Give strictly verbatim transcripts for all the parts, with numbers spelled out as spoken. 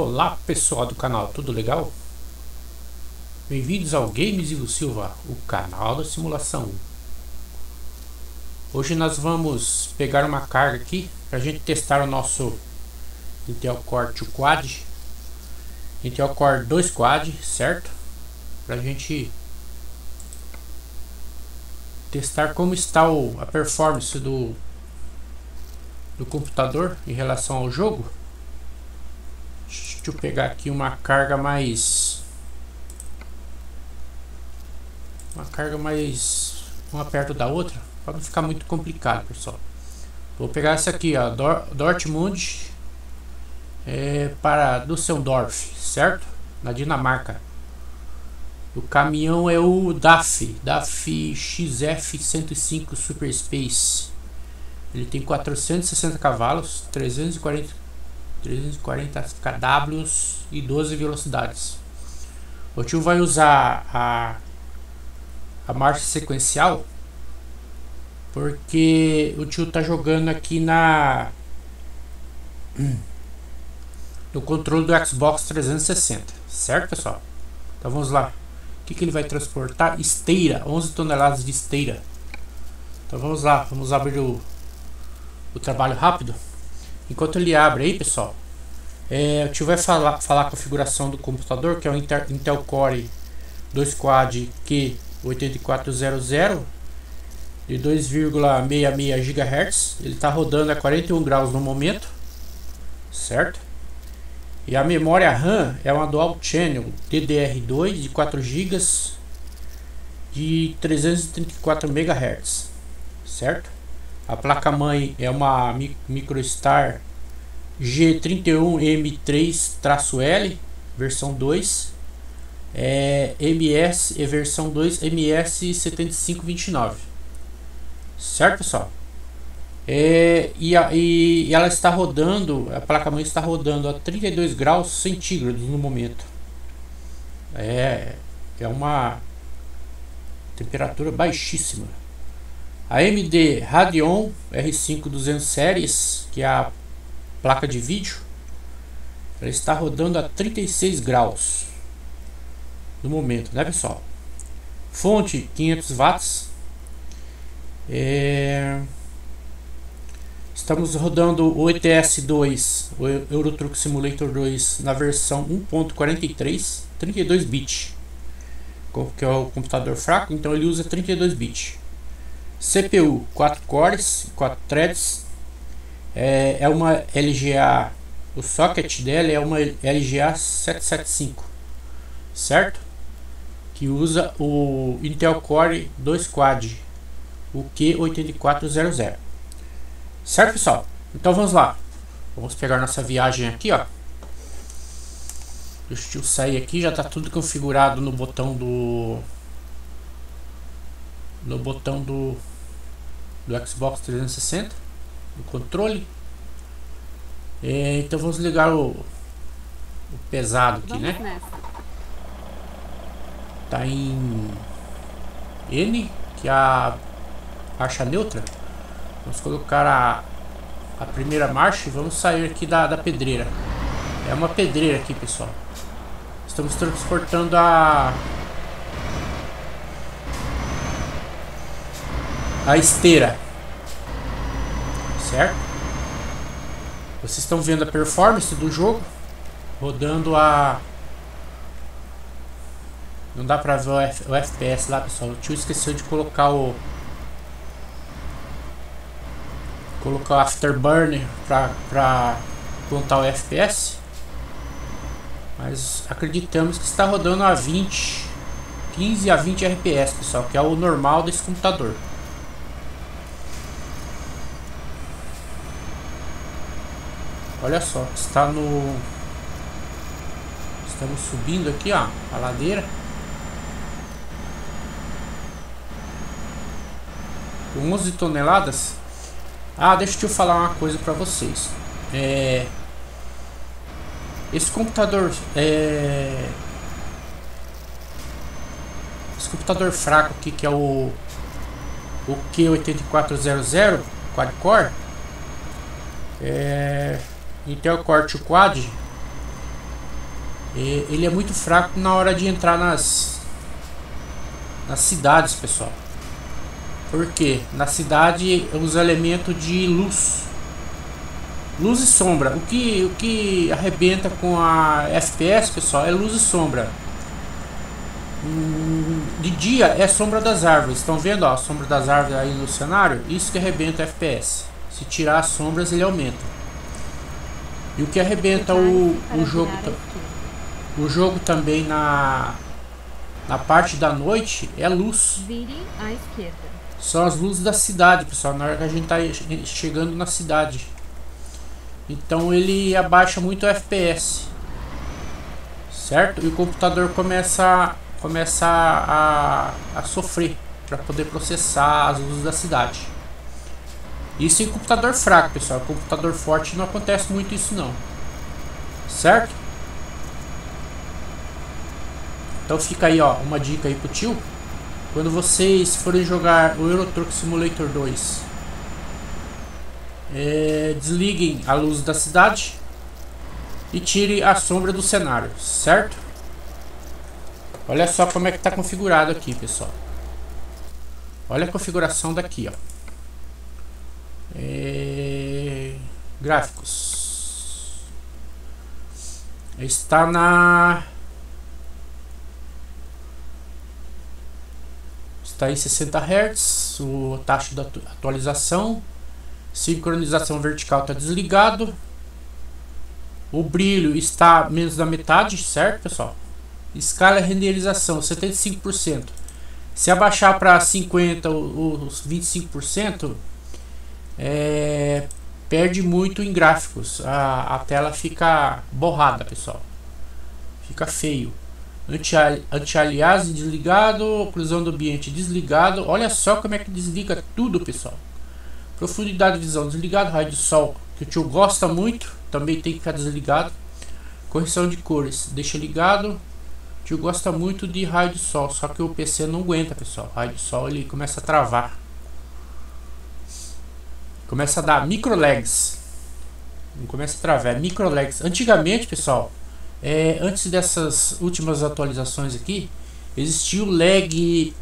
Olá pessoal do canal, tudo legal? Bem-vindos ao Games Ivo Silva, o canal da simulação. Hoje nós vamos pegar uma carga aqui para a gente testar o nosso Intel Core dois Quad, Intel Core dois Quad, certo? Para a gente testar como está o, a performance do, do computador em relação ao jogo. Deixa eu pegar aqui uma carga mais uma carga mais uma perto da outra para não ficar muito complicado, pessoal. Vou pegar essa aqui, ó, Dortmund é, para Düsseldorf, certo? Na Dinamarca. O caminhão é o D A F D A F X F cento e cinco Super Space. Ele tem quatrocentos e sessenta cavalos, trezentos e quarenta kW e doze velocidades. O tio vai usar a, a marcha sequencial porque o tio tá jogando aqui na no controle do Xbox trezentos e sessenta, certo pessoal? Então vamos lá. O que, que ele vai transportar? Esteira, onze toneladas de esteira. Então vamos lá, vamos abrir o, o trabalho rápido. Enquanto ele abre aí, pessoal, é, eu tive que falar, falar a configuração do computador, que é o Intel Core dois Quad Q oito quatro zero zero de dois vírgula sessenta e seis GHz. Ele está rodando a quarenta e um graus no momento, certo? E a memória RAM é uma Dual Channel D D R dois de quatro GB de trezentos e trinta e quatro MHz, certo? A placa-mãe é uma Microstar G trinta e um M três L, versão dois, é, M S e versão dois, M S setenta e cinco vinte e nove, certo pessoal? É, e, a, e ela está rodando, a placa-mãe está rodando a trinta e dois graus centígrados no momento. É, é uma temperatura baixíssima. A A M D Radeon R cinco duzentos Series, que é a placa de vídeo, ela está rodando a trinta e seis graus no momento, né pessoal? Fonte quinhentos watts. É... Estamos rodando o E T S dois, o Euro Truck Simulator dois, na versão um ponto quarenta e três, trinta e dois bits, que é o computador fraco, então ele usa trinta e dois bits. C P U quatro cores, quatro threads, é, é uma L G A, o socket dela é uma L G A setecentos e setenta e cinco, certo? Que usa o Intel Core dois Quad, o Q oito quatro zero zero, certo pessoal? Então vamos lá, vamos pegar nossa viagem aqui, ó. Deixa eu sair aqui, já está tudo configurado no botão do... no botão do, do Xbox trezentos e sessenta, do controle. É, então vamos ligar o, o pesado aqui, vamos, né? Tá em N, que é a marcha neutra. Vamos colocar a, a primeira marcha e vamos sair aqui da, da pedreira. É uma pedreira aqui, pessoal. Estamos transportando a... a esteira, certo? Vocês estão vendo a performance do jogo rodando a... não dá pra ver o, F... o F P S lá, pessoal. O tio esqueceu de colocar o colocar o Afterburner pra, pra contar o F P S, mas acreditamos que está rodando a vinte, quinze a vinte R P S, pessoal, que é o normal desse computador. Olha só, está no... estamos subindo aqui, ó, a ladeira. Com onze toneladas. Ah, deixa eu falar uma coisa para vocês. É... Esse computador... É... Esse computador fraco aqui, que é o... o Q oito quatro zero zero Quad-Core. É... Intel Core dois Quad, E ele é muito fraco na hora de entrar nas, nas cidades, pessoal. Porque na cidade os elementos de luz, luz e sombra, o que, o que arrebenta com a F P S, pessoal, é luz e sombra. Hum, de dia é sombra das árvores. Estão vendo, ó, a sombra das árvores aí no cenário? Isso que arrebenta a F P S. Se tirar as sombras, ele aumenta. E o que arrebenta o, o jogo, o jogo também na, na parte da noite é luz. São as luzes da cidade, pessoal, na hora que a gente tá chegando na cidade. Então ele abaixa muito o F P S, certo? E o computador começa, começa a, a sofrer para poder processar as luzes da cidade. Isso em computador fraco, pessoal. Computador forte não acontece muito isso não, certo? Então fica aí, ó, uma dica aí pro tio. Quando vocês forem jogar o Euro Truck Simulator dois, é, desliguem a luz da cidade e tire a sombra do cenário, certo? Olha só como é que tá configurado aqui, pessoal. Olha a configuração daqui, ó. É... Gráficos. Está na... Está em sessenta hertz. O taxa da atualização. Sincronização vertical está desligado. O brilho está menos da metade, certo, pessoal? Escala renderização setenta e cinco por cento. Se abaixar para cinquenta por cento ou vinte e cinco por cento, é, perde muito em gráficos. A, a tela fica borrada, pessoal. Fica feio. Anti-aliasing desligado. Oclusão do ambiente desligado. Olha só como é que desliga tudo, pessoal. Profundidade de visão desligado. Raio de sol, que o tio gosta muito, também tem que ficar desligado. Correção de cores, deixa ligado. O tio gosta muito de raio de sol, só que o P C não aguenta, pessoal. Raio de sol ele começa a travar, começa a dar micro lags. Não começa a travar, é micro lags. Antigamente, pessoal, é, antes dessas últimas atualizações aqui, existia o lag,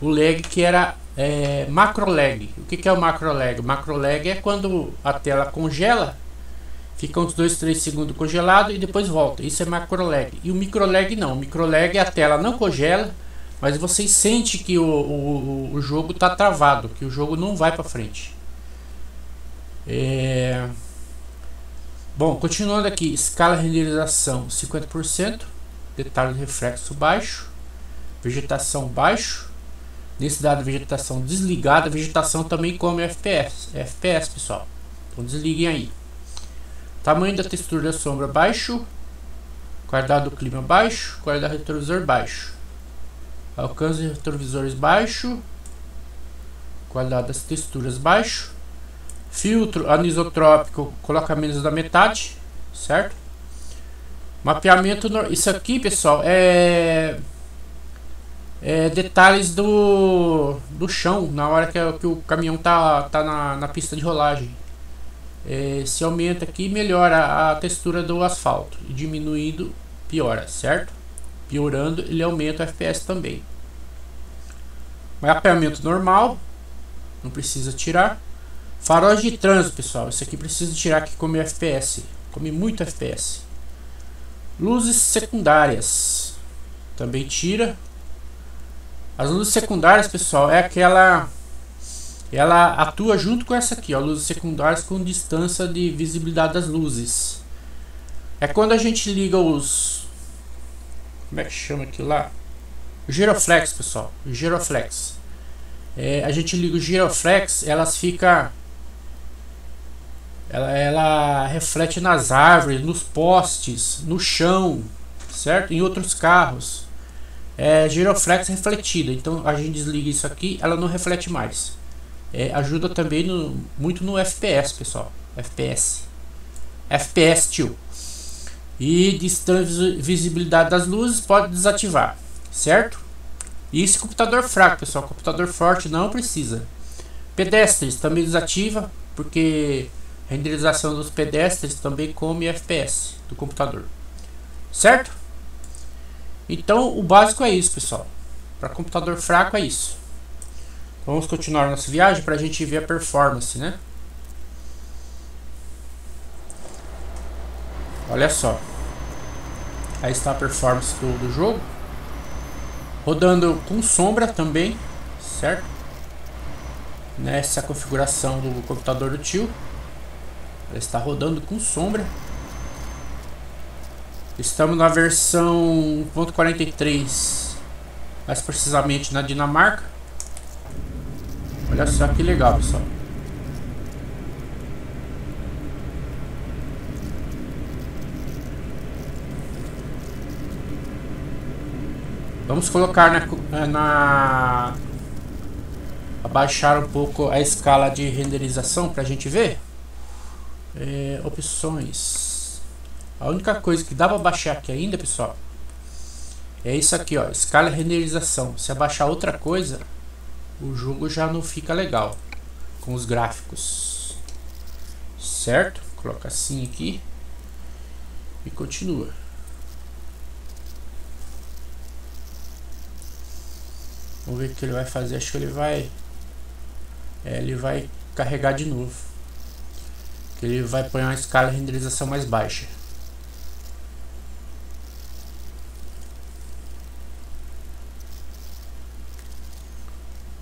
o lag que era é, macro lag. O que, que é o macro lag? O macro lag é quando a tela congela, fica uns dois, três segundos congelado e depois volta. Isso é macro lag. E o micro lag não. O micro lag é a tela não congela, mas você sente que o, o, o jogo está travado, que o jogo não vai para frente. É... Bom, continuando aqui. Escala renderização cinquenta por cento. Detalhe de reflexo baixo. Vegetação baixo. Densidade de vegetação desligada. Vegetação também come F P S. É F P S, pessoal. Então desliguem aí. Tamanho da textura da sombra baixo, qualidade do clima baixo, qualidade do retrovisor baixo, alcance de retrovisores baixo, qualidade das texturas baixo, filtro anisotrópico coloca menos da metade, certo? Mapeamento, isso aqui, pessoal, é, é detalhes do, do chão na hora que, que o caminhão tá, tá na, na pista de rolagem. É, se aumenta aqui, melhora a textura do asfalto, e diminuindo piora, certo? Piorando ele aumenta o F P S também. Mapeamento normal, não precisa tirar. Faróis de trânsito, pessoal, isso aqui precisa tirar, que come F P S, come muito F P S. Luzes secundárias também tira. As luzes secundárias, pessoal, é aquela, ela atua junto com essa aqui, ó, luzes secundárias com distância de visibilidade das luzes. É quando a gente liga os... Como é que chama aquilo lá? O Giroflex, pessoal. O Giroflex. É, a gente liga o Giroflex, elas ficam... Ela, ela reflete nas árvores, nos postes, no chão, certo? Em outros carros. É Giroflex refletida. Então a gente desliga isso aqui, ela não reflete mais. É, ajuda também no, muito no F P S, pessoal. F P S. F P S, tio. E distância, visibilidade das luzes pode desativar, certo? E esse computador fraco, pessoal. Computador forte não precisa. Pedestres também desativa, porque a renderização dos pedestres também come F P S do computador, certo? Então o básico é isso, pessoal. Para computador fraco é isso. Vamos continuar nossa viagem para a gente ver a performance, né? Olha só. Aí está a performance do, do jogo. Rodando com sombra também, certo? Nessa configuração do computador do tio. Ela está rodando com sombra. Estamos na versão um ponto quarenta e três, mais precisamente na Dinamarca. Olha só que legal, pessoal. Vamos colocar na, na abaixar um pouco a escala de renderização para a gente ver. É, opções. A única coisa que dá para baixar aqui ainda, pessoal, é isso aqui, ó, escala de renderização. Se abaixar outra coisa, o jogo já não fica legal com os gráficos, certo? Coloca assim aqui e continua. Vamos ver o que ele vai fazer. Acho que ele vai é, ele vai carregar de novo. Ele vai pôr uma escala de renderização mais baixa.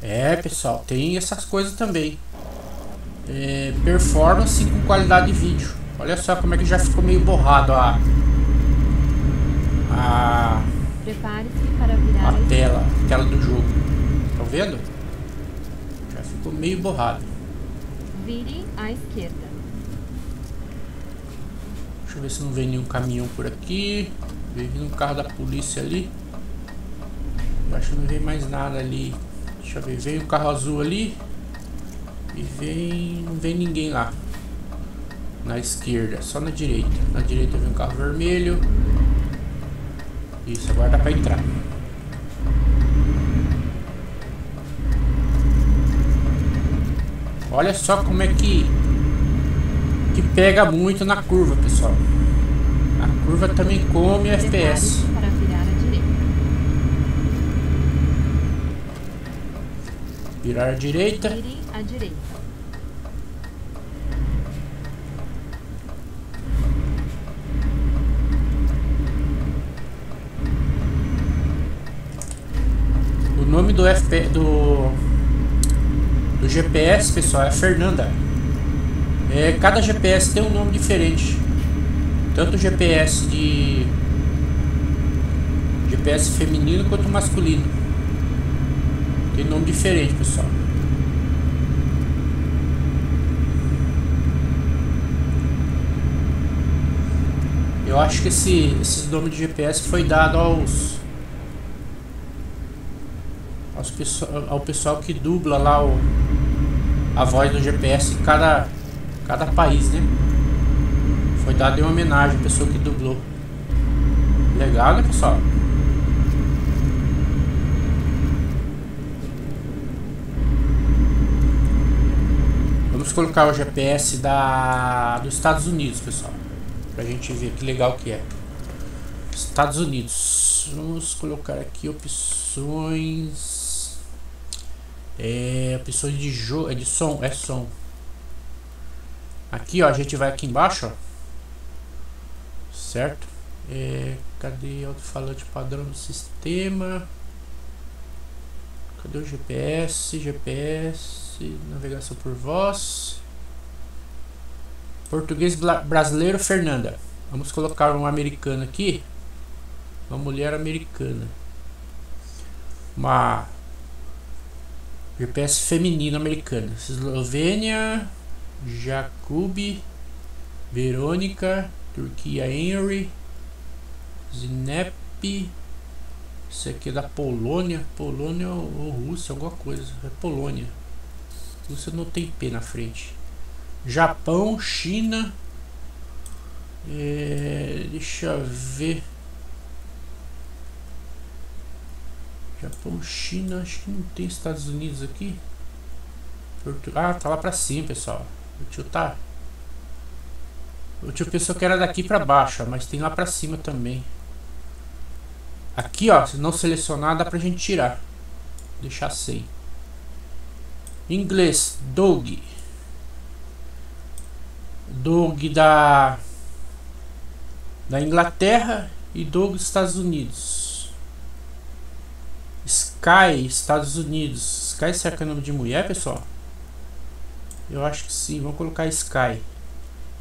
É, pessoal, tem essas coisas também. É, performance com qualidade de vídeo. Olha só como é que já ficou meio borrado a, a, para virar a tela, a tela do jogo. Tá vendo? Já ficou meio borrado. Vire à esquerda. Deixa eu ver se não vem nenhum caminhão por aqui. Vem um carro da polícia ali. Eu acho que não vem mais nada ali. Deixa eu ver, veio um carro azul ali. E vem... não vem ninguém lá. Na esquerda, só na direita. Na direita vem um carro vermelho. Isso, agora dá pra entrar. Olha só como é que... que pega muito na curva, pessoal. A curva também come F P S. Virar à direita. Vire à direita. O nome do F P S do, do G P S, pessoal, é Fernanda. É, cada G P S tem um nome diferente. Tanto G P S de G P S feminino quanto masculino. Tem nome diferente, pessoal. Eu acho que esse, esse nome de G P S foi dado aos, aos ao pessoal que dubla lá o, a voz do G P S em cada, cada país, né? Foi dado em homenagem à pessoa que dublou. Legal, né, pessoal? Vamos colocar o G P S da, dos Estados Unidos, pessoal, pra gente ver que legal que é. Estados Unidos. Vamos colocar aqui opções. É, opções de jogo. É de som, é som. Aqui, ó, a gente vai aqui embaixo, ó. Certo? É, cadê o alto-falante padrão do sistema? Cadê o G P S? G P S. Navegação por voz. Português brasileiro, Fernanda. Vamos colocar um americano aqui. Uma mulher americana. Uma G P S feminino americana. Eslovênia, Jakub, Verônica, Turquia, Henry, Zinep. Isso aqui é da Polônia. Polônia ou Rússia, alguma coisa. É Polônia. Você não tem P na frente. Japão, China. É, deixa eu ver. Japão, China. Acho que não tem Estados Unidos aqui. Porto... Ah, tá lá pra cima, pessoal. O tio tá. O tio pensou que era daqui pra baixo, mas tem lá pra cima também. Aqui, ó, se não selecionar, dá pra gente tirar. Deixar sem. Inglês, Doug. Doug da... da Inglaterra e Doug Estados Unidos. Sky, Estados Unidos. Sky, será que é nome de mulher, pessoal? Eu acho que sim, vamos colocar Sky.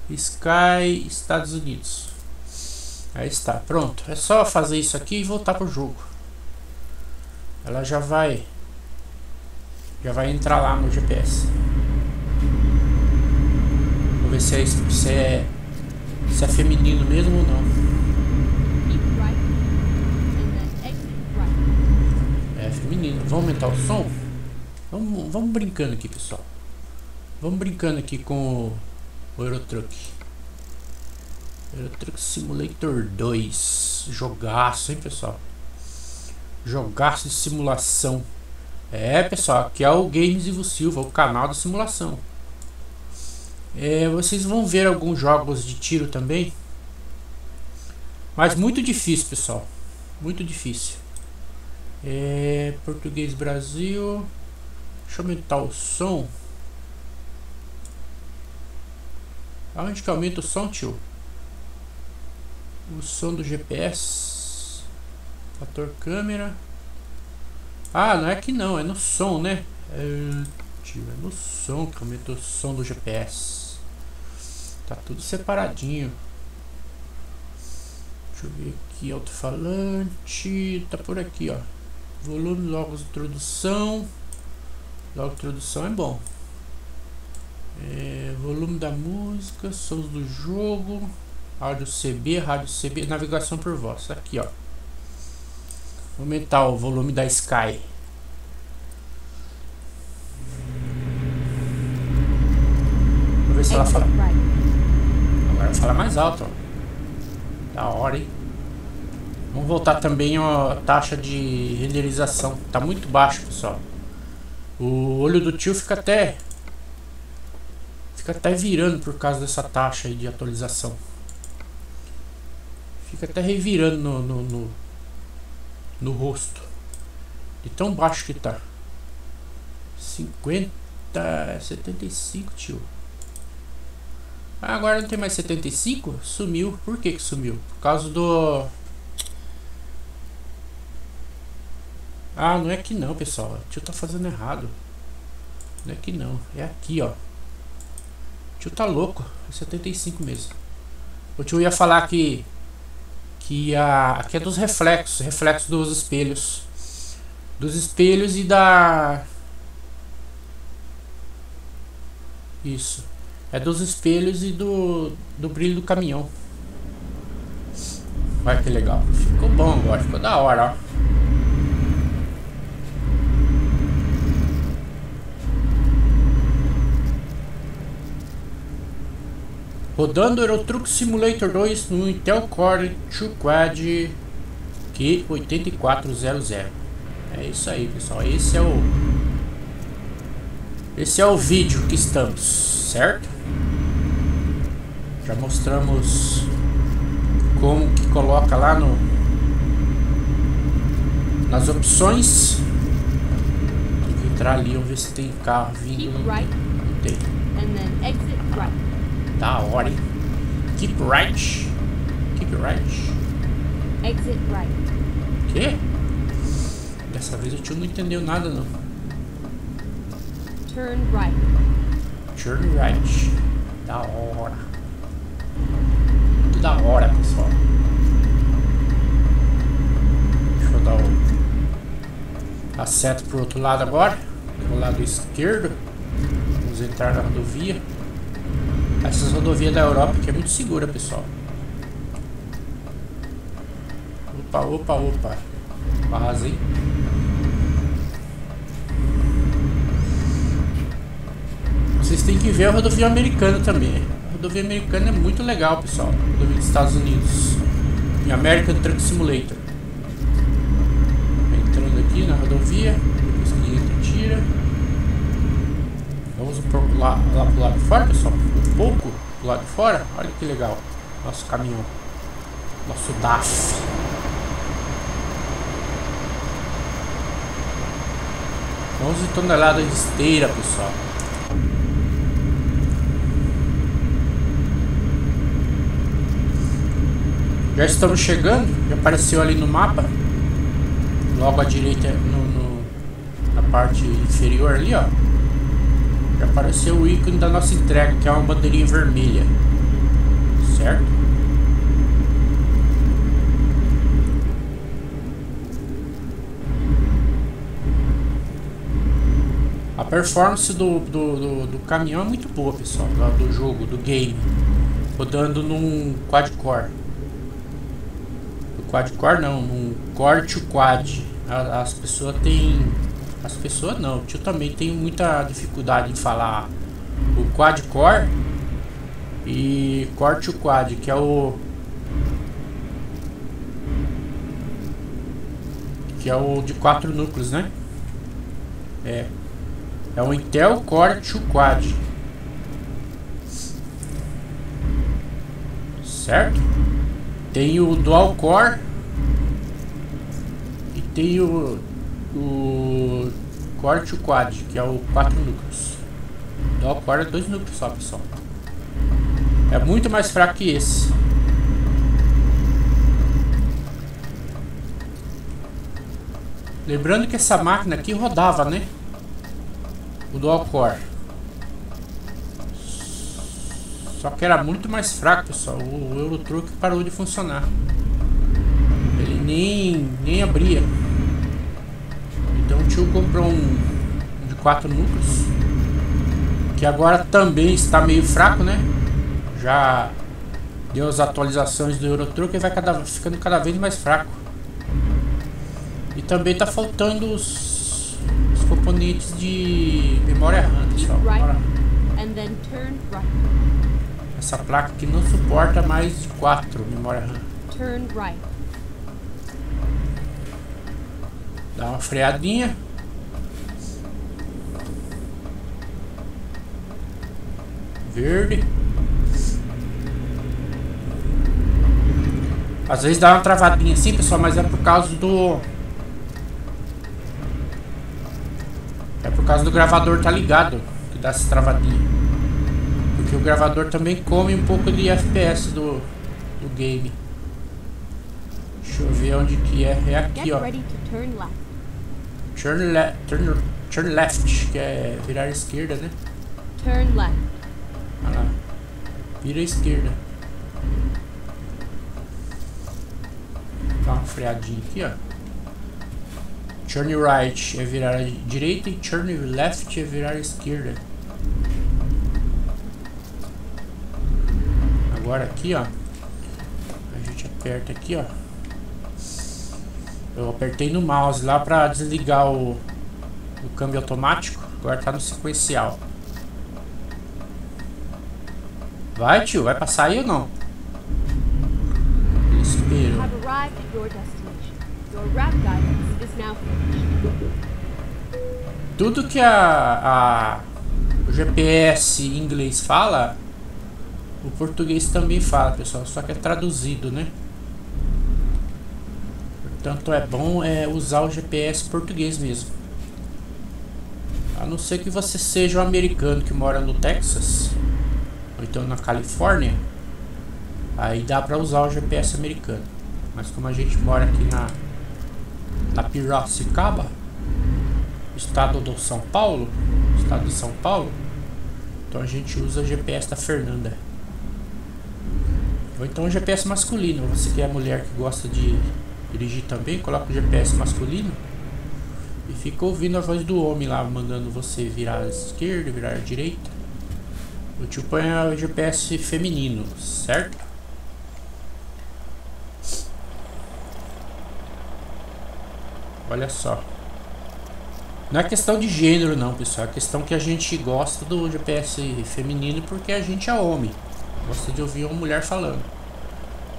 Sky, Estados Unidos. Aí está, pronto. É só fazer isso aqui e voltar pro jogo. Ela já vai... já vai entrar lá no G P S. Vou ver se é, se é, se é feminino mesmo ou não. É feminino. Vamos aumentar o som? Vamos, vamos brincando aqui, pessoal. Vamos brincando aqui com o Euro Truck. Euro Truck Simulator dois. Jogaço, hein, pessoal? Jogaço de simulação. É, pessoal, aqui é o Games Ivo Silva, o canal da simulação. É, vocês vão ver alguns jogos de tiro também. Mas muito difícil, pessoal. Muito difícil. É, português Brasil. Deixa eu aumentar o som. Aonde que aumenta o som, tio? O som do G P S. Fator câmera. Ah, não é que não, é no som, né? É, tio, é no som que aumentou o som do G P S. Tá tudo separadinho. Deixa eu ver aqui, alto-falante. Tá por aqui, ó. Volume, logo introdução. Logo introdução é bom. É, volume da música, sons do jogo, áudio C B, rádio C B, navegação por voz, aqui ó. Vou aumentar o volume da Sky. Vou ver se ela fala. Agora fala mais alto, ó. Da hora, hein? Vamos voltar também a taxa de renderização, tá muito baixo, pessoal. O olho do tio fica até... fica até virando por causa dessa taxa aí de atualização. Fica até revirando no, no, no, no rosto. De tão baixo que tá. cinquenta, setenta e cinco, tio. Ah, agora não tem mais setenta e cinco? Sumiu. Por que que sumiu? Por causa do... Ah, não é que não, pessoal. O tio tá fazendo errado. Não é que não. É aqui, ó. Tio tá louco, é setenta e cinco mesmo. O tio ia falar que que a que é dos reflexos, reflexos dos espelhos, dos espelhos e da isso é dos espelhos e do do brilho do caminhão. Olha que legal, ficou bom agora, ficou da hora. Ó. Rodando o Euro Truck Simulator dois no Intel Core dois Quad Q oito quatro zero zero. É isso aí, pessoal. Esse é o Esse é o vídeo que estamos, certo? Já mostramos como que coloca lá no nas opções. Tem que entrar ali, vamos ver se tem carro vindo. Não tem. Da hora, hein? Keep right. Keep right. Exit right. Que? Dessa vez o tio não entendeu nada, não. Turn right. Turn right. Da hora. Muito da hora, pessoal. Deixa eu dar o... a seta pro outro lado agora. Pro lado esquerdo. Vamos entrar na rodovia. Essas rodovias da Europa que é muito segura, pessoal. Opa, opa, opa. Barras aí. Vocês têm que ver a rodovia americana também. A rodovia americana é muito legal, pessoal. A rodovia dos Estados Unidos. Em America Truck Simulator. Entrando aqui na rodovia. Depois que entra, tira. Vamos pro lá, lá pro lado de fora, pessoal. Um pouco do lado de fora. Olha que legal. Nosso caminhão. Nosso D A F. onze toneladas de esteira, pessoal. Já estamos chegando, já apareceu ali no mapa, logo à direita, no, no, na parte inferior ali, ó. Já apareceu o ícone da nossa entrega, que é uma bandeirinha vermelha, certo? A performance do, do, do, do caminhão é muito boa, pessoal, do jogo, do game, rodando num quad-core. Quad-core não, num core-to-quad. As pessoas têm... As pessoas não, eu também tenho muita dificuldade em falar o quad-core e core-to-quad, que é o... Que é o de quatro núcleos, né? É... É o Intel Core dois Quad, certo? Tem o Dual Core e tem o, o Core dois Quad, que é o quatro núcleos. Dual Core é dois núcleos só, pessoal. É muito mais fraco que esse. Lembrando que essa máquina aqui rodava, né? O Dual Core. Só que era muito mais fraco, pessoal. O Euro Truck parou de funcionar. Ele nem, nem abria. Então o tio comprou um, um de quatro núcleos, que agora também está meio fraco, né? Já deu as atualizações do Euro Truck e vai cada, ficando cada vez mais fraco. E também está faltando os componentes de memória RAM, pessoal. Essa placa aqui não suporta mais de quatro memória RAM. Dá uma freadinha. Verde. Às vezes dá uma travadinha assim, pessoal, mas é por causa do... É por causa do gravador tá ligado que dá essa travadinha. Porque o gravador também come um pouco de F P S do, do game. Deixa eu ver onde que é. É aqui, ó. Turn left, turn, turn left, que é virar à esquerda, né? Turn left. Ah lá. Vira à esquerda. Dá uma freadinha aqui, ó. Turn right é virar à direita e turn left é virar à esquerda. Agora aqui, ó, a gente aperta aqui, ó. Eu apertei no mouse lá para desligar o, o câmbio automático. Agora tá no sequencial. Vai, tio, vai passar aí ou não? Ele esperou. Tudo que a, a o G P S em inglês fala, o português também fala, pessoal, só que é traduzido, né? Portanto é bom é usar o G P S português mesmo. A não ser que você seja um americano que mora no Texas ou então na Califórnia, aí dá pra usar o G P S americano. Mas como a gente mora aqui na na Piracicaba, estado do São Paulo, estado de São Paulo, então a gente usa o G P S da Fernanda. Ou então o G P S masculino. Você que é mulher que gosta de dirigir também, coloca o G P S masculino e fica ouvindo a voz do homem lá, mandando você virar à esquerda, virar à direita. O tio põe o G P S feminino, certo? Olha só, não é questão de gênero não, pessoal, é questão que a gente gosta do G P S feminino porque a gente é homem, gosta de ouvir uma mulher falando.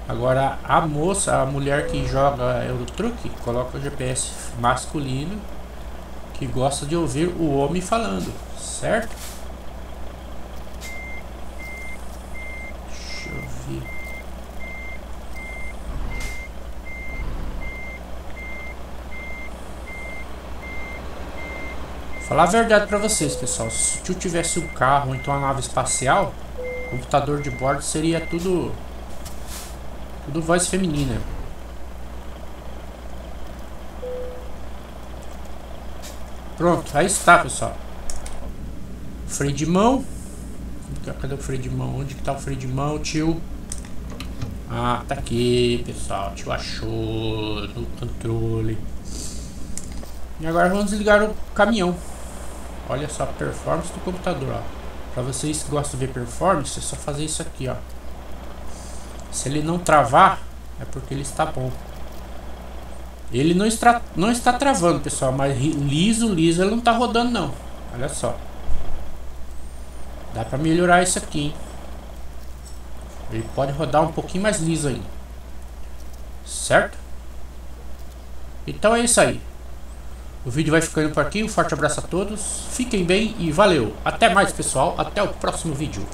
Agora a moça, a mulher que joga Euro Truck, coloca o G P S masculino, que gosta de ouvir o homem falando, certo? Deixa eu ver. Falar a verdade pra vocês, pessoal, se eu tivesse um carro ou então uma nave espacial, o computador de bordo seria tudo tudo voz feminina. Pronto, aí está, pessoal. Freio de mão. Cadê o freio de mão? Onde que tá o freio de mão, tio? Ah, tá aqui, pessoal. Tio achou no controle. E agora vamos desligar o caminhão. Olha só a performance do computador, ó. Pra vocês que gostam de ver performance, é só fazer isso aqui, ó. Se ele não travar, é porque ele está bom. Ele não está, não está travando, pessoal. Mas liso, liso, ele não tá rodando, não. Olha só. Dá pra melhorar isso aqui, hein? Ele pode rodar um pouquinho mais liso aí. Certo? Então é isso aí. O vídeo vai ficando por aqui. Um forte abraço a todos. Fiquem bem e valeu. Até mais, pessoal. Até o próximo vídeo.